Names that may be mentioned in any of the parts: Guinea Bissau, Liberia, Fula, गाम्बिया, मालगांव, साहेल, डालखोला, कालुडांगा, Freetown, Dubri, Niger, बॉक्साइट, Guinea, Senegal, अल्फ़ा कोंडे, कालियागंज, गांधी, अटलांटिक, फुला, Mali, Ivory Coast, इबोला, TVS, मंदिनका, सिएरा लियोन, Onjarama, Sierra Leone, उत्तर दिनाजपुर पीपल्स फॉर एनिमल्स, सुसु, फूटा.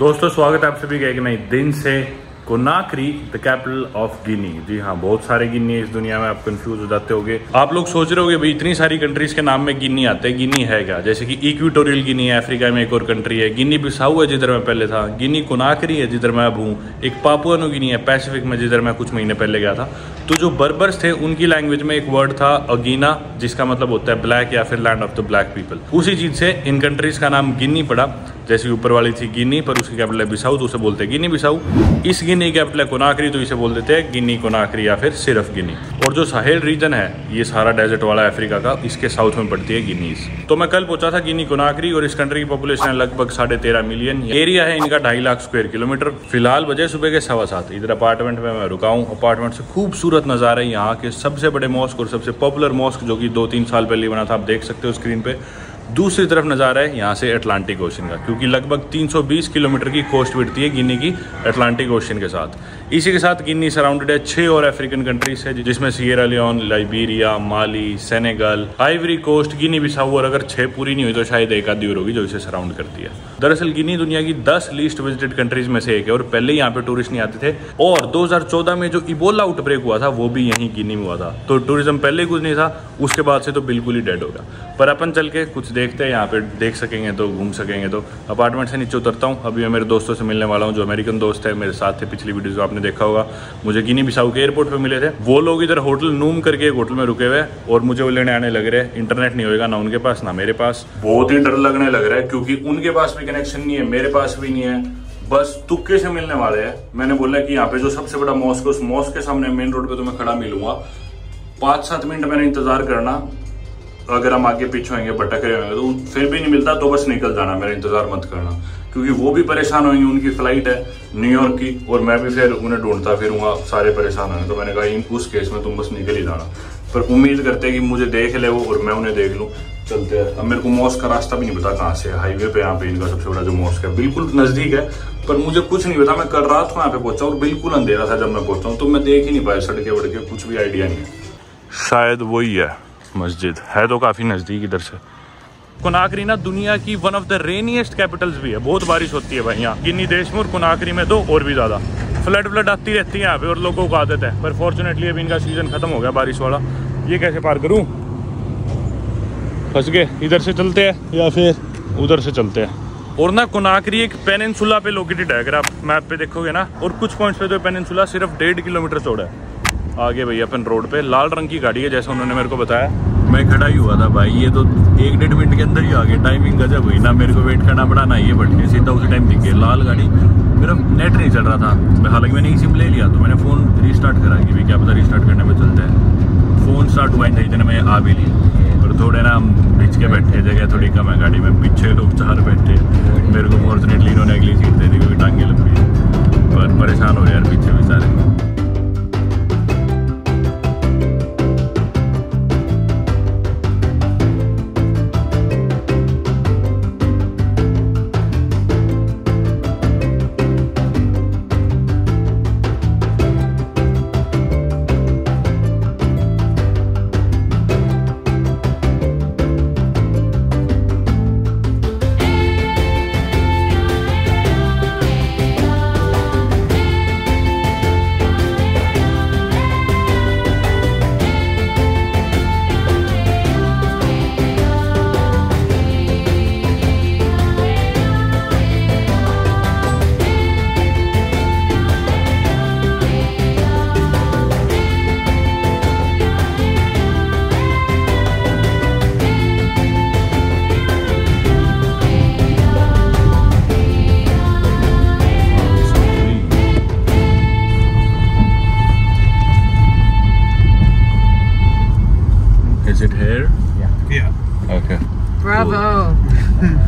दोस्तों स्वागत है आप सभी का एक नए दिन से। Conakry the capital of Guinea. जी हाँ, बहुत सारे गिनी है इस दुनिया में, आप कंफ्यूज हो जाते होगे। आप लोग सोच रहे होगे भाई इतनी सारी कंट्रीज के नाम में गिनी आते हैं, गिनी है क्या? जैसे कि इक्वेटोरियल गिनी है, अफ्रीका में एक और कंट्री है। गिनी बिसाऊ है जिधर मैं पहले था, गिनी कोनाक्री है जिधर मैं अब हूँ, एक पापुआ न्यू गिनी है पैसिफिक में जिधर मैं कुछ महीने पहले गया था। तो जो बर्बर्स थे उनकी लैंग्वेज में एक वर्ड था अगीना, जिसका मतलब होता है ब्लैक या फिर land of the black people. उसी चीज से इन कंट्रीज का नाम गिनी पड़ा। जैसे ऊपर वाली थी गिनी पर उसकी कैपिटल है बिसाऊ तो उसे बोलते हैं गिनी बिसाऊ। इस गिनी की कैपिटल है कोनाक्री तो इसे बोल देते हैं गिनी कोनाक्री या फिर सिर्फ गिनी। और जो साहेल रीजन है ये सारा डेजर्ट वाला अफ्रीका का, इसके साउथ में पड़ती है गिनीज। तो मैं कल पहुंचा था गिनी कोनाक्री और इस कंट्री की पॉपुलेशन है लगभग 13.5 मिलियन। एरिया है इनका 2.5 लाख स्क्वायर किलोमीटर। फिलहाल बजे सुबह के 7:15। इधर अपार्टमेंट में मैं रुका हूँ। अपार्टमेंट से खूबसूरत नज़ारा है यहाँ के सबसे बड़े मॉस्क और सबसे पॉपुलर मॉस्क जो कि 2-3 साल पहले बना था, आप देख सकते हो स्क्रीन पे। दूसरी तरफ नज़ारा है यहाँ से अटलांटिक ओशन का, क्योंकि लगभग 320 किलोमीटर की कोस्ट बिटती है गिनी की अटलांटिक ओशन के साथ। इसी के साथ गिनी सराउंडेड है 6 और अफ्रीकन कंट्रीज है, जिसमें Sierra Leone, Liberia, Mali, Senegal, Ivory Coast, Guinea Bissau और अगर 6 पूरी नहीं हुई तो शायद एक आधी होगी जो इसे सराउंड करती है। दरअसल गिनी दुनिया की 10 लीस्ट विजिटेड कंट्रीज में से एक है और पहले यहाँ पे टूरिस्ट नहीं आते थे। और 2014 में जो इबोला आउटब्रेक हुआ था वो भी यहीं गिनी में हुआ था। तो टूरिज्म पहले कुछ नहीं था, उसके बाद से तो बिल्कुल ही डेड होगा। पर अपन चल के कुछ देखते हैं यहाँ पे, देख सकेंगे तो घूम सकेंगे। तो अपार्टमेंट से नीचे उतरता हूँ। अभी मैं मेरे दोस्तों से मिलने वाला हूँ जो अमेरिकन दोस्त है, मेरे साथ थे पिछली वीडियो जो आपने देखा होगा। मुझे गिनी बिसाऊ के एयरपोर्ट पे मिले थे वो लोग। इधर होटल नूम करके एक होटल में रुके हुए और मुझे वो लेने आने लग रहे हैं। इंटरनेट नहीं होगा ना उनके पास ना मेरे पास। बहुत ही डर लगने लग रहा है क्योंकि उनके पास भी कनेक्शन नहीं है, मेरे पास भी नहीं है। बस तुक्के से मिलने वाले हैं। मैंने बोला कि यहाँ पे जो सबसे बड़ा मॉस्क है उस मॉस्क के सामने मेन रोड पे तो मैं खड़ा मिलूंगा। 5-7 मिनट मैंने इंतजार करना, अगर हम आगे पीछे होंगे भटक रहे होंगे तो फिर भी नहीं मिलता तो बस निकल जाना, मेरा इंतजार मत करना, क्योंकि वो भी परेशान होंगे। उनकी फ्लाइट है न्यूयॉर्क की और मैं भी फिर उन्हें ढूंढता फिरूंगा, सारे परेशान होंगे। तो मैंने कहा उस केस में तुम बस निकल ही जाना। पर उम्मीद करते हैं कि मुझे देख ले वो और मैं उन्हें देख लूँ। चलते हैं। अब मेरे को मॉस्क का रास्ता भी नहीं पता कहाँ से। हाईवे पे यहाँ पे इनका सबसे बड़ा जो मॉस्क है बिल्कुल नजदीक है, पर मुझे कुछ नहीं पता। मैं कल रात को यहाँ पे पहुंचा और बिल्कुल अंधेरा था जब मैं पहुंचा हूँ, तो मैं देख ही नहीं पाया सड़के वड़के, कुछ भी आइडिया नहीं है। शायद वही है मस्जिद, है तो काफी नजदीक इधर से। कोनाक्री ना दुनिया की one of the rainiest capitals भी है, बहुत बारिश होती है भाई यहाँ गिनी देश में और कोनाक्री में तो और भी ज्यादा। फ्लड आती रहती है यहाँ पे और लोगों को आदत है, पर फॉर्चुनेटली अभी इनका सीजन खत्म हो गया बारिश वाला। ये कैसे पार करूँ, फंस गए। इधर से चलते हैं या फिर उधर से चलते हैं। और ना कोनाक्री एक पेनिनसुला पे लोकेटेड है, अगर आप मैप पे देखोगे ना, और कुछ पॉइंट्स पे तो पेनिनसुला सिर्फ 1.5 किलोमीटर चौड़ा है। आगे भैया अपन रोड पे लाल रंग की गाड़ी है, जैसा उन्होंने मेरे को बताया। मैं खड़ा ही हुआ था भाई, ये तो 1-1.5 मिनट के अंदर ही आ गए। टाइमिंग गजब हुई ना, मेरे को वेट करना पड़ा ना ये भटके, सीधा उसी टाइम दिख गया लाल गाड़ी। मेरा नेट नहीं चल रहा था, हालांकि मैंने सिम ले लिया तो मैंने फ़ोन रिस्टार्ट करा कि भाई क्या पता रिस्टार्ट करने में चलता है। फ़ोन स्टार्ट हुआ नहीं देने में आ भी लिया, थोड़े ना हम बीच के बैठे, जगह थोड़ी कम है गाड़ी में, पीछे लोग 4 बैठे। मेरे को फॉर्चुनेटली इन्होंने अगली सीट दे दी क्योंकि टांगे लंबी है, पर परेशान हो यार पीछे बेचारे।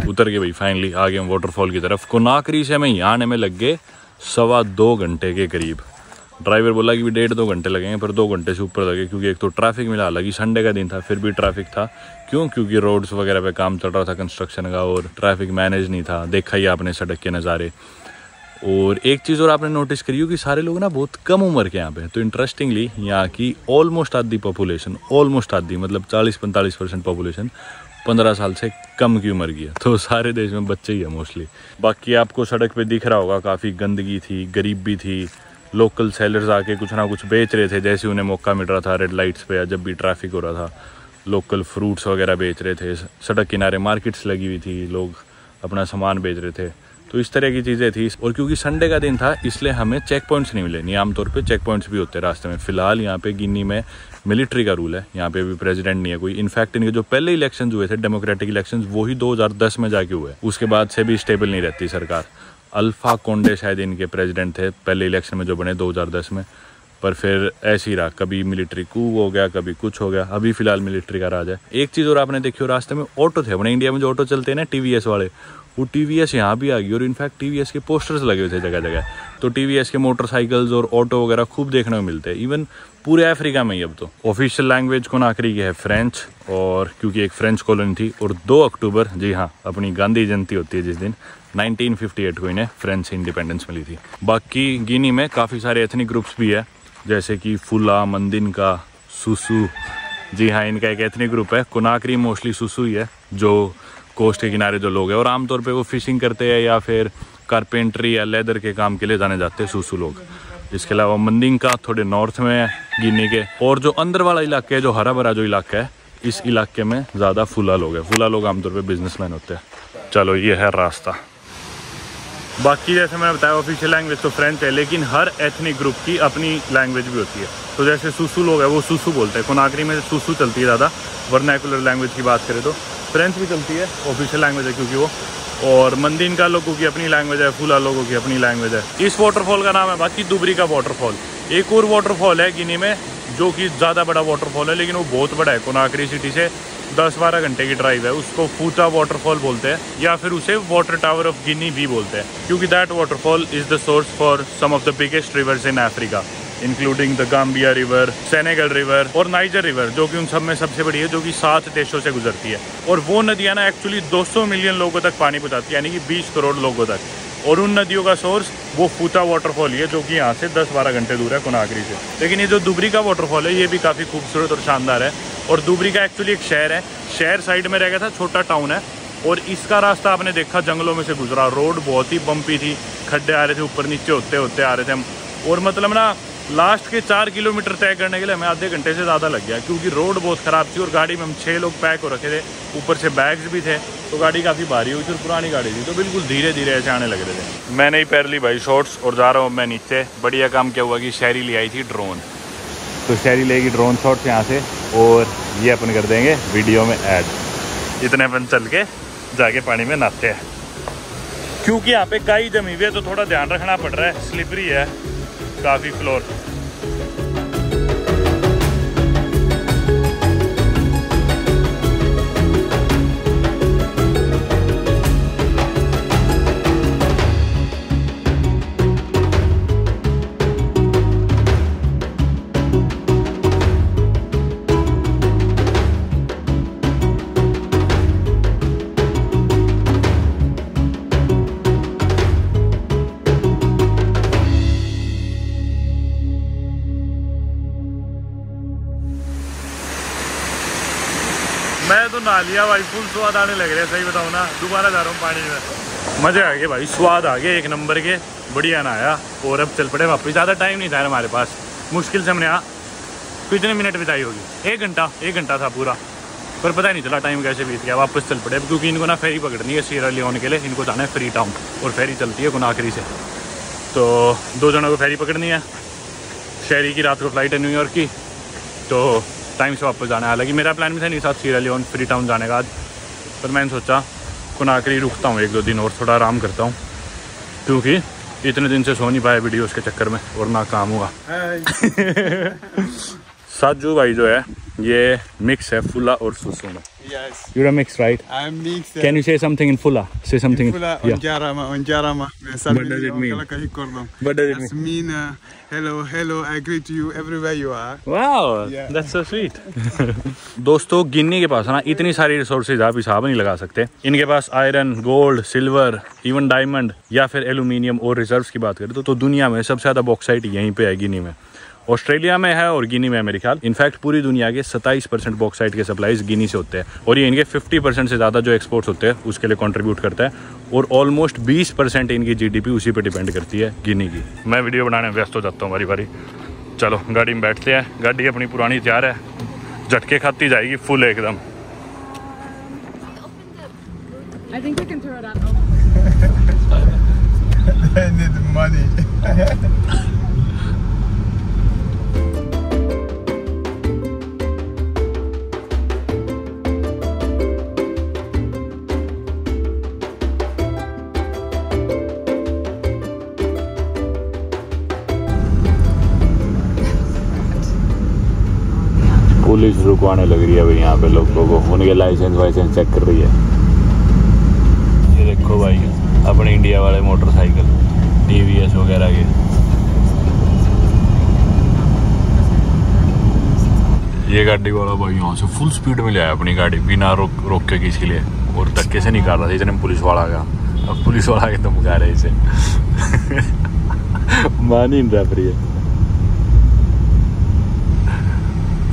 उतर गए भाई फाइनली, आगे हम वाटरफॉल की तरफ। कोनाक्री से हमें यहाँ आने में लग गए 2.25 घंटे के करीब। ड्राइवर बोला कि 1.5-2 घंटे लगेंगे, पर 2 घंटे से ऊपर लगे क्योंकि एक तो ट्रैफिक मिला, हालांकि संडे का दिन था फिर भी ट्रैफिक था। क्यों? क्योंकि रोड्स वगैरह पे काम चल रहा था कंस्ट्रक्शन का और ट्रैफिक मैनेज नहीं था। देखा ही आपने सड़क के नज़ारे। और एक चीज़ और आपने नोटिस करी हो कि सारे लोग ना बहुत कम उम्र के यहाँ पे। तो इंटरेस्टिंगली यहाँ की ऑलमोस्ट आधी पॉपुलेशन, ऑलमोस्ट आधी मतलब 40-45% पॉपुलेशन 15 साल से कम की उम्र की है, तो सारे देश में बच्चे ही है मोस्टली। बाकी आपको सड़क पे दिख रहा होगा काफ़ी गंदगी थी, गरीबी थी, लोकल सेलर्स आके कुछ ना कुछ बेच रहे थे जैसे उन्हें मौका मिल रहा था, रेड लाइट्स पे या जब भी ट्रैफिक हो रहा था लोकल फ्रूट्स वगैरह बेच रहे थे, सड़क किनारे मार्केट्स लगी हुई थी, लोग अपना सामान बेच रहे थे, तो इस तरह की चीज़ें थी। और क्योंकि संडे का दिन था इसलिए हमें चेक पॉइंट्स नहीं मिले, नहीं आमतौर पे चेक पॉइंट्स भी होते हैं रास्ते में। फ़िलहाल यहाँ पे गिनी में मिलिट्री का रूल है, यहाँ पे भी प्रेसिडेंट नहीं है कोई। इनफैक्ट इनके जो पहले इलेक्शंस हुए थे डेमोक्रेटिक इलेक्शंस वो ही 2010 में जाके हुए, उसके बाद से भी स्टेबल नहीं रहती सरकार। अल्फ़ा कोंडे शायद इनके प्रेसिडेंट थे पहले इलेक्शन में जो बने 2010 में, पर फिर ऐसे ही रहा, कभी मिलिट्री कू हो गया, कभी कुछ हो गया, अभी फ़िलहाल मिलिट्री का राज है। एक चीज़ और आपने देखी हो, रास्ते में ऑटो थे, अपने इंडिया में जो ऑटो चलते हैं ना TVS वाले, वो TVS यहाँ भी आ गई और इनफैक्ट TVS के पोस्टर्स लगे हुए थे जगह जगह, तो TVS के मोटरसाइकिल्स और ऑटो वगैरह खूब देखने को मिलते हैं इवन पूरे अफ्रीका में ही। अब तो ऑफिशियल लैंग्वेज कोनाक्री की है फ्रेंच, और क्योंकि एक फ्रेंच कॉलोनी थी। और 2 अक्टूबर, जी हाँ, अपनी गांधी जयंती होती है जिस दिन 1958 को इन्हें फ्रेंच इंडिपेंडेंस मिली थी। बाकी गिनी में काफ़ी सारे एथनिक ग्रुप्स भी है जैसे कि फुला, मंदिनका, सुसु। जी हाँ, इनका एक एथनिक ग्रुप है। कोनाक्री मोस्टली सुसु ही है जो कोस्ट के किनारे जो लोग हैं, और आमतौर पे वो फिशिंग करते हैं या फिर कारपेंट्री या लेदर के काम के लिए जाने जाते हैं सुसु लोग। इसके अलावा मंदिंका थोड़े नॉर्थ में है गिनी के, और जो अंदर वाला इलाका है, जो हरा भरा जो इलाका है, इस इलाके में ज़्यादा फुला लोग हैं। फुला लोग आमतौर पे बिजनेसमैन होते हैं। चलो, ये है रास्ता। बाकी जैसे मैंने बताया ऑफिशियल लैंग्वेज तो फ्रेंच है, लेकिन हर एथनिक ग्रुप की अपनी लैंग्वेज भी होती है। तो जैसे सुसु लोग है वो सुसु बोलते हैं, कोनाक्री में सुसु चलती है ज़्यादा। वर्नैकुलर लैंग्वेज की बात करें तो फ्रेंच भी चलती है, ऑफिशियल लैंग्वेज है क्योंकि वो, और मंदिनका लोगों की अपनी लैंग्वेज है, फुला लोगों की अपनी लैंग्वेज है। इस वाटरफॉल का नाम है बाकी दुबरी का वाटरफॉल। एक और वाटरफॉल है गिनी में जो कि ज़्यादा बड़ा वाटरफॉल है, लेकिन वो बहुत बड़ा है, कोनाक्री सिटी से 10-12 घंटे की ड्राइव है। उसको फूटा वाटरफॉल बोलते हैं, या फिर उसे वाटर टावर ऑफ गिनी भी बोलते हैं, क्योंकि that waterfall is the source for some of the biggest rivers in Africa, including the गाम्बिया river, Senegal river और नाइजर रिवर, जो कि उन सब में सबसे बड़ी है, जो कि 7 देशों से गुजरती है। और वो नदियाँ ना एक्चुअली 200 मिलियन लोगों तक पानी पहुँचाती है, यानी कि 20 करोड़ लोगों तक। और उन नदियों का सोर्स वो फूटा वाटरफॉल ही है, जो कि यहाँ से 10-12 घंटे दूर है कोनाक्री से। लेकिन ये जो दुबरी का वाटरफॉल है ये भी काफ़ी खूबसूरत और शानदार है। और दुबरी का एक्चुअली एक शहर है, शहर साइड में रह गया था, छोटा टाउन है। और इसका रास्ता आपने देखा जंगलों में से गुजरा, रोड बहुत ही बम्पी थी, खड्डे आ रहे थे ऊपर नीचे होते होते आ रहे थे हम, और मतलब ना लास्ट के 4 किलोमीटर तय करने के लिए हमें आधे घंटे से ज़्यादा लग गया, क्योंकि रोड बहुत ख़राब थी और गाड़ी में हम 6 लोग पैक हो रखे थे, ऊपर से बैग्स भी थे, तो गाड़ी काफ़ी भारी हुई थी और पुरानी गाड़ी थी, तो बिल्कुल धीरे धीरे ऐसे आने लग रहे थे। मैंने ही पहन ली भाई शॉर्ट्स और जा रहा हूँ मैं नीचे। बढ़िया काम क्या हुआ कि शेरी ले आई थी ड्रोन, तो शेरी लेगी ड्रोन शॉट्स यहाँ से, और ये अपन कर देंगे वीडियो में ऐड। इतने अपन चल के जाके पानी में नहाते हैं, क्योंकि यहाँ पे काई जमी हुई है तो थोड़ा ध्यान रखना पड़ रहा है, स्लिपरी है काफ़ी फ्लोर। मैं तो नहा लिया भाई, फुल स्वाद आने लग रहा है, सही बताऊँ ना, दोबारा जा रहा हूँ पानी में। मजे आ गए भाई, स्वाद आ गए, एक नंबर के, बढ़िया नहाया। और अब चल पड़े वापस, ज़्यादा टाइम नहीं था हमारे पास, मुश्किल से हमने यहाँ कितने मिनट बिताई होगी, 1 घंटा था पूरा, पर पता नहीं चला टाइम कैसे बीत गया। वापस चल पड़े अब, क्योंकि इनको ना फेरी पकड़नी है सिएरा लियोन के लिए, इनको जाना है फ्री टाउन, और फेरी चलती है कोनाक्री से, तो 2 जनों को फेरी पकड़नी है। शेरी की रात को फ्लाइट है न्यूयॉर्क की, तो टाइम से वापस जाना है। हालांकि मेरा प्लान भी था नहीं साथ सीरा लियोन फ्री टाउन जाने का आज, पर मैंने सोचा कोनाक्री रुकता हूँ 1-2 दिन और थोड़ा आराम करता हूँ, क्योंकि इतने दिन से सो नहीं पाया वीडियोस के चक्कर में और नाकाम हुआ। साजू भाई जो है ये मिक्स है फुला और सुसु में। Yes. You're a mix, right? I'm mixed. Can you say something in Fula? Say something in Fula. Onjarama. What does it mean? What does it mean? It means hello, hello. I greet you everywhere you are. Wow, yeah. That's so sweet. दोस्तों गिनी के पास ना इतनी सारी resources आप हिसाब नहीं लगा सकते। इनके पास iron, gold, silver, even diamond या फिर एल्यूमिनियम और रिजर्व्स की बात करें तो दुनिया में सबसे ज़्यादा बॉक्साइट यहीं पे है गिनी में। ऑस्ट्रेलिया में है और गिनी में है मेरे ख्याल। इनफैक्ट पूरी दुनिया के 27% बॉक्साइट के सप्लाईज गिनी से होते हैं और ये इनके 50% से ज़्यादा जो एक्सपोर्ट्स होते हैं उसके लिए कंट्रीब्यूट करता है और ऑलमोस्ट 20% इनकी जीडीपी उसी पर डिपेंड करती है गिनी की। मैं वीडियो बनाने में व्यस्त हो जाता हूँ बारी बारी। चलो गाड़ी में बैठते हैं, गाड़ी अपनी पुरानी तैयार है, झटके खाती जाएगी फुल एकदम। पुलिस रुकवाने लग रही है भाई यहाँ पे लोगों को, उनके लाइसेंस वाइसेंस चेक कर रही है। ये देखो भाई अपने इंडिया वाले मोटरसाइकिल TVS वगैरह के। ये गाड़ी वाला भाई यहाँ से फुल स्पीड में ले आया अपनी गाड़ी बिना रोक के किसी लिए और धक्के से निकाल रहा था, इतने पुलिस वाला का। अब पुलिस वाला के धमका रहे इसे मान ही नहीं रही है,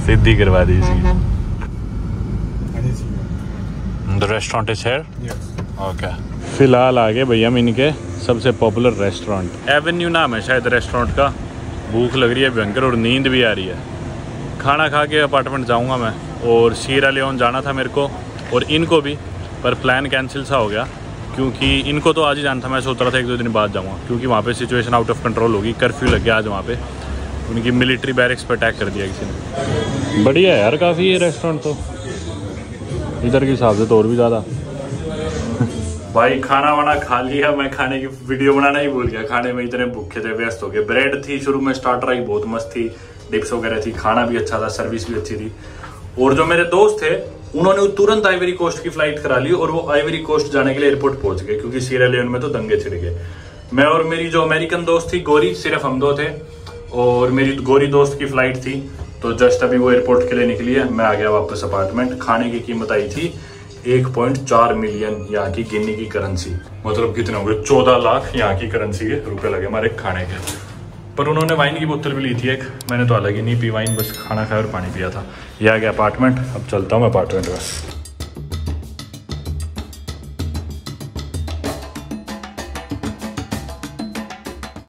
सिद्धि करवा दी इसकी। The restaurant is here, okay. फिलहाल आगे भैया हम इनके सबसे पॉपुलर रेस्टोरेंट, एवेन्यू नाम है शायद रेस्टोरेंट का। भूख लग रही है भयंकर और नींद भी आ रही है। खाना खा के अपार्टमेंट जाऊंगा मैं और सिएरा लियोन जाना था मेरे को और इनको भी, पर प्लान कैंसिल सा हो गया क्योंकि इनको तो आज ही जाना था। मैं सोच रहा था एक दो दिन बाद जाऊँगा क्योंकि वहाँ पर सिचुएशन आउट ऑफ कंट्रोल होगी। कर्फ्यू लग गया आज वहाँ पर, उनकी मिलिट्री बैरिक्स पर अटैक कर दिया किसी ने। बढ़िया है यार काफ़ी ये रेस्टोरेंट तो, इधर के हिसाब से तो और भी ज़्यादा। भाई खाना वाना खा लिया, मैं खाने की वीडियो बनाना ही भूल गया। खाने में इतने भूखे थे, व्यस्त हो गए। ब्रेड थी शुरू में, स्टार्टर ही बहुत मस्त थी, डिप्स वगैरह थी, खाना भी अच्छा था, सर्विस भी अच्छी थी। और जो मेरे दोस्त थे उन्होंने तुरंत आइवरी कोस्ट की फ्लाइट करा ली और वो आइवरी कोस्ट जाने के लिए एयरपोर्ट पहुँच गए क्योंकि सिएरा लियोन में तो दंगे छिड़ गए। मैं और मेरी जो अमेरिकन दोस्त थी गोरी, सिर्फ हम दो थे और मेरी गोरी दोस्त की फ्लाइट थी तो जस्ट अभी वो एयरपोर्ट के लिए निकली है। मैं आ गया वापस अपार्टमेंट। खाने की कीमत आई थी 1.4 मिलियन यहाँ की गिनी की करेंसी, मतलब कितने हो गए 14 लाख यहाँ की करेंसी के रुपए लगे हमारे खाने के। पर उन्होंने वाइन की बोतल भी ली थी एक, मैंने तो अलग ही नहीं पी वाइन, बस खाना खाया और पानी पिया था। यह आ गया अपार्टमेंट, अब चलता हूँ मैं अपार्टमेंट बस।